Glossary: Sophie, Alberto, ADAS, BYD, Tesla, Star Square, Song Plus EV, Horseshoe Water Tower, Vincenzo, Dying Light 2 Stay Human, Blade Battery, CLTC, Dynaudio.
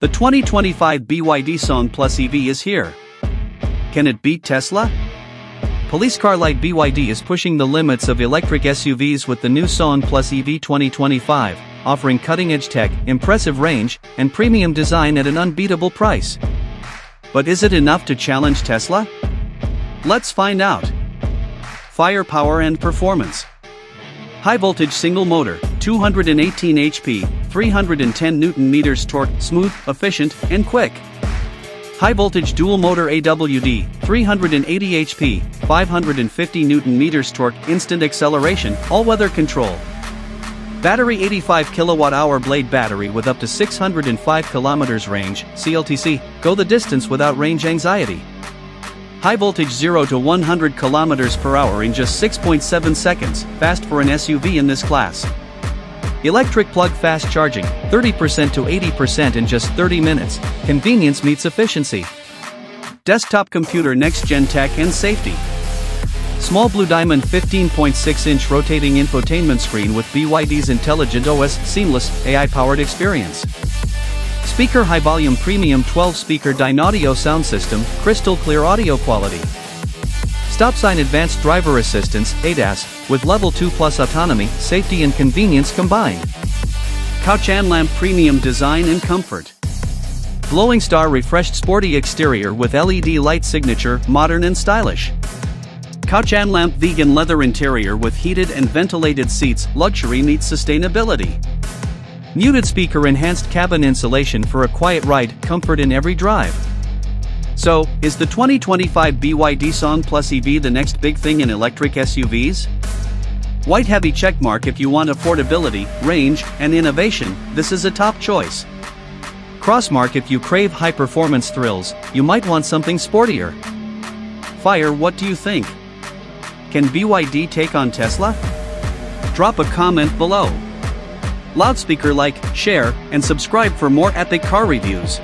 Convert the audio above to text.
The 2025 BYD Song Plus EV is here. Can it beat Tesla? Police car like BYD is pushing the limits of electric SUVs with the new Song Plus EV 2025, offering cutting-edge tech, impressive range, and premium design at an unbeatable price. But is it enough to challenge Tesla? Let's find out. Firepower and performance. High-voltage single motor, 218 HP, 310 Nm torque, smooth, efficient, and quick. High-voltage dual-motor AWD, 380 HP, 550 Nm torque, instant acceleration, all-weather control. Battery 85 kWh blade battery with up to 605 km range, CLTC, go the distance without range anxiety. High voltage 0 to 100 km per hour in just 6.7 seconds, fast for an SUV in this class. Electric plug fast charging, 30% to 80% in just 30 minutes, convenience meets efficiency. Desktop computer next-gen tech and safety. Small Blue Diamond 15.6-inch rotating infotainment screen with BYD's intelligent OS, seamless, AI-powered experience. Speaker high volume premium 12-speaker Dynaudio sound system, crystal clear audio quality. Stop sign advanced driver assistance, ADAS, with level 2 plus autonomy, safety and convenience combined. Couch and lamp premium design and comfort. Glowing star refreshed sporty exterior with LED light signature, modern and stylish. Couch and lamp vegan leather interior with heated and ventilated seats, luxury meets sustainability. Muted speaker enhanced cabin insulation for a quiet ride, comfort in every drive. So, is the 2025 BYD Song Plus EV the next big thing in electric SUVs? White heavy checkmark if you want affordability, range, and innovation, this is a top choice. Crossmark if you crave high performance thrills, you might want something sportier. Fire, what do you think? Can BYD take on Tesla? Drop a comment below. Loudspeaker, like, share, and subscribe for more epic car reviews.